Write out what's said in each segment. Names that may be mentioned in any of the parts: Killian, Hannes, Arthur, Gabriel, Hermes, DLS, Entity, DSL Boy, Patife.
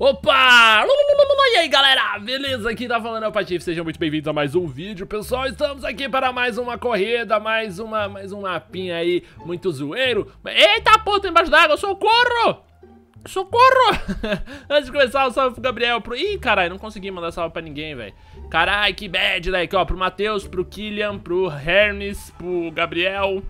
Opa! E aí, galera? Beleza? Aqui tá falando é o Patife. Sejam muito bem-vindos a mais um vídeo, pessoal. Estamos aqui para mais uma corrida, mais um mapinha aí, muito zoeiro. Eita, pô, tô embaixo d'água, socorro! Socorro! Antes de começar, um salve pro Gabriel, pro... Ih, caralho, não consegui mandar salve pra ninguém, velho. Caralho, que bad, né? Aqui, ó, pro Matheus, pro Killian, pro Hermes, pro Gabriel,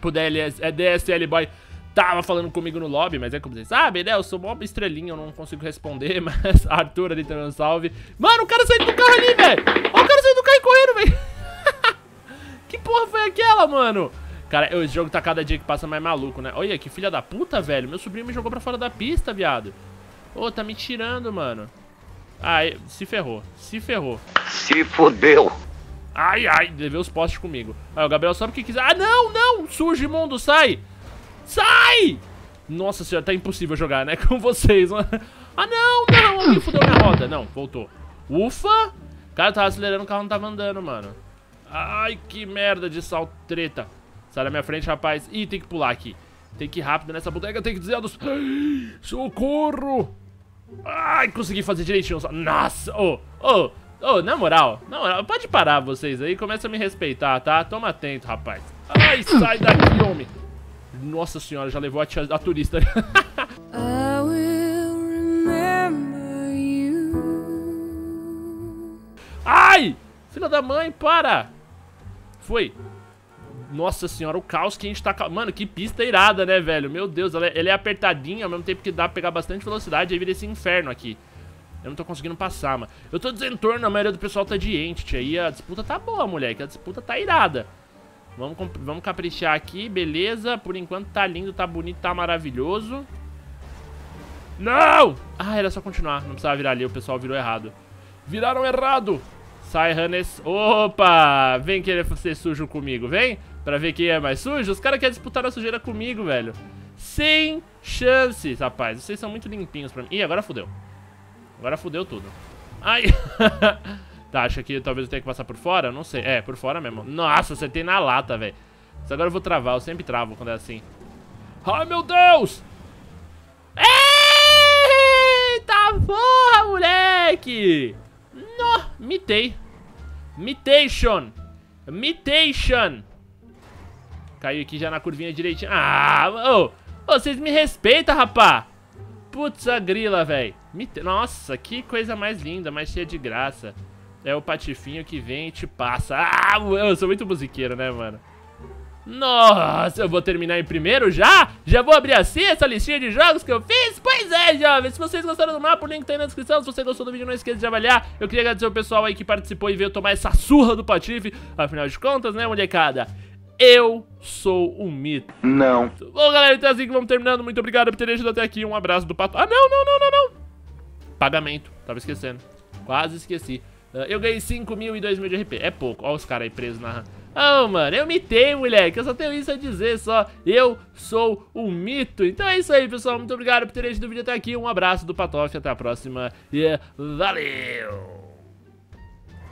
pro DLS, DSL Boy. Tava falando comigo no lobby, mas é como vocês sabem, né? Eu sou mó estrelinha, eu não consigo responder, mas Arthur ali também, um salve. Mano, o cara saiu do carro ali, velho! Ó, o cara saiu do carro e correndo, velho! Que porra foi aquela, mano? Cara, esse jogo tá cada dia que passa mais maluco, né? Olha, que filha da puta, velho! Meu sobrinho me jogou pra fora da pista, viado! Ô, tá me tirando, mano! Ai, se ferrou, se ferrou. Se fodeu! Ai, ai, levei os postes comigo. Aí, o Gabriel sabe o que quiser. Ah, não, não! Surge, mundo, sai! Sai! Nossa senhora, tá impossível jogar, né? Com vocês. Ah, não, não. Alguém fudeu minha roda. Não, voltou. Ufa! Cara, eu tava acelerando, o carro não tava andando, mano. Ai, que merda de salto treta. Sai da minha frente, rapaz. Ih, tem que pular aqui. Tem que ir rápido nessa bodega, tem que desviar dos... Socorro! Ai, consegui fazer direitinho. Nossa! Ô, ô, ô, na moral. Na moral, pode parar vocês aí. Começa a me respeitar, tá? Toma atento, rapaz. Ai, sai daqui, homem. Nossa senhora, já levou a turista. I will remember you. Ai! Filha da mãe, para! Foi. Nossa senhora, o caos que a gente tá... Mano, que pista irada, né, velho? Meu Deus, ela é apertadinha, ao mesmo tempo que dá pra pegar bastante velocidade, aí vira esse inferno aqui. Eu não tô conseguindo passar, mano. Eu tô desentorno, a maioria do pessoal tá de Entity. Aí a disputa tá boa, moleque, a disputa tá irada. Vamos caprichar aqui, beleza. Por enquanto tá lindo, tá bonito, tá maravilhoso. Não! Ah, era só continuar, não precisava virar ali, o pessoal virou errado. Viraram errado! Sai, Hannes. Opa! Vem querer ser sujo comigo, vem? Pra ver quem é mais sujo. Os caras querem disputar a sujeira comigo, velho. Sem chances, rapaz. Vocês são muito limpinhos pra mim. Ih, agora fodeu. Agora fodeu tudo. Ai! Tá, acho que talvez eu tenha que passar por fora, não sei. É, por fora mesmo. Nossa, acertei na lata, velho. Mas agora eu vou travar, eu sempre travo quando é assim. Ai, meu Deus! Eita porra, moleque! No, mitei. Mitation. Mitation. Caiu aqui já na curvinha direitinha. Ah, ô, vocês me respeitam, rapá. Putz, a grila, velho. Nossa, que coisa mais linda, mais cheia de graça. É o patifinho que vem e te passa. Ah, eu sou muito musiqueiro, né, mano? Nossa, eu vou terminar em primeiro já? Já vou abrir assim essa listinha de jogos que eu fiz? Pois é, jovens, se vocês gostaram do mapa, o link tá aí na descrição. Se você gostou do vídeo, não esqueça de avaliar. Eu queria agradecer o pessoal aí que participou e veio tomar essa surra do Patife. Afinal de contas, né, molecada? Eu sou um mito. Não. Bom, galera, então é assim que vamos terminando. Muito obrigado por terem ajudado até aqui. Um abraço do Pato... Ah, não, não, não, não, não. Pagamento. Tava esquecendo. Quase esqueci. Eu ganhei 5 mil e 2 mil de RP. É pouco. Ó os caras aí presos na... Oh, mano, eu mitei, moleque. Eu só tenho isso a dizer, só. Eu sou um mito. Então é isso aí, pessoal. Muito obrigado por terem assistido o vídeo até aqui. Um abraço do Patife. Até a próxima. E valeu!